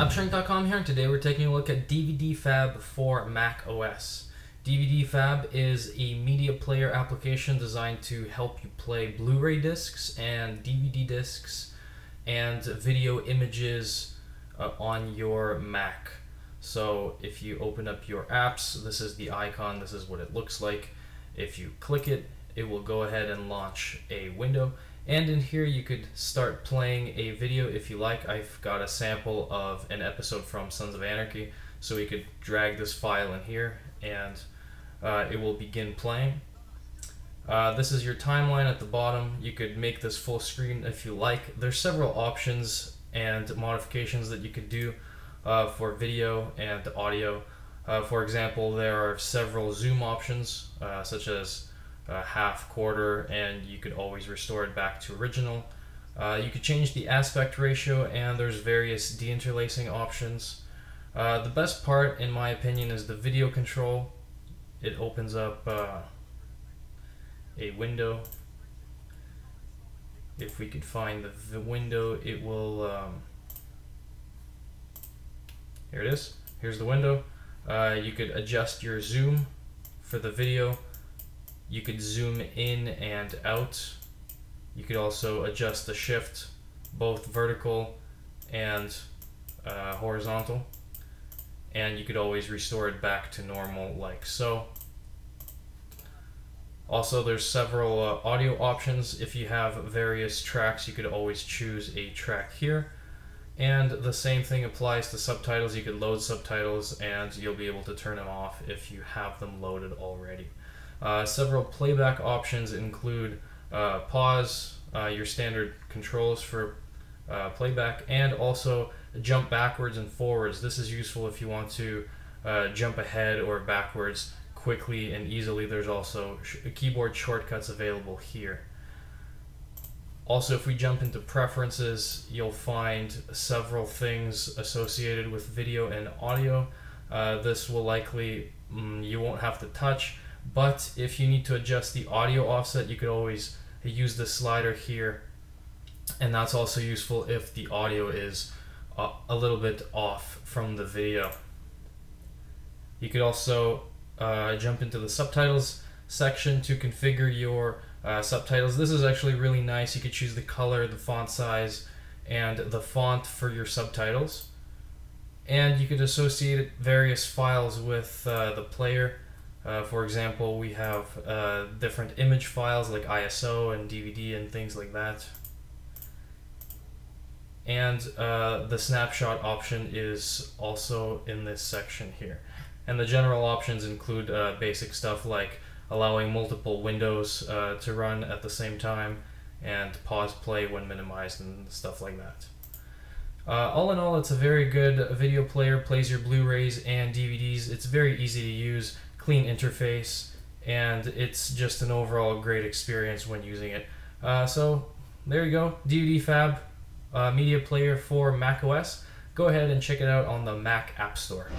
AppShrink.com here, and today we're taking a look at DVDFab for Mac OS. DVDFab is a media player application designed to help you play Blu-ray discs and DVD discs and video images on your Mac. So if you open up your apps, this is the icon, this is what it looks like. If you click it, it will go ahead and launch a window. And in here you could start playing a video if you like. I've got a sample of an episode from Sons of Anarchy, so we could drag this file in here and it will begin playing. This is your timeline at the bottom. You could make this full screen if you like. There's several options and modifications that you could do for video and audio. For example, there are several zoom options such as half, quarter, and you could always restore it back to original. You could change the aspect ratio, and there's various deinterlacing options. The best part, in my opinion, is the video control. It opens up a window. If we could find the window, it will... here it is. Here's the window. You could adjust your zoom for the video. You could zoom in and out. You could also adjust the shift, both vertical and horizontal. And you could always restore it back to normal, like so. Also, there's several audio options. If you have various tracks, you could always choose a track here. And the same thing applies to subtitles. You could load subtitles, and you'll be able to turn them off if you have them loaded already. Several playback options include pause, your standard controls for playback, and also jump backwards and forwards. This is useful if you want to jump ahead or backwards quickly and easily. There's also keyboard shortcuts available here. Also, if we jump into preferences, you'll find several things associated with video and audio. This will likely, you won't have to touch. But if you need to adjust the audio offset, you could always use the slider here, and that's also useful if the audio is a little bit off from the video. You could also jump into the subtitles section to configure your subtitles. This is actually really nice. You could choose the color, the font size, and the font for your subtitles, and you could associate various files with the player. For example, we have different image files like ISO and DVD and things like that. And the snapshot option is also in this section here. And the general options include basic stuff like allowing multiple windows to run at the same time, and pause play when minimized and stuff like that. All in all, it's a very good video player. Plays your Blu-rays and DVDs. It's very easy to use, clean interface, and it's just an overall great experience when using it. So there you go, DVDFab media player for macOS. Go ahead and check it out on the Mac App Store.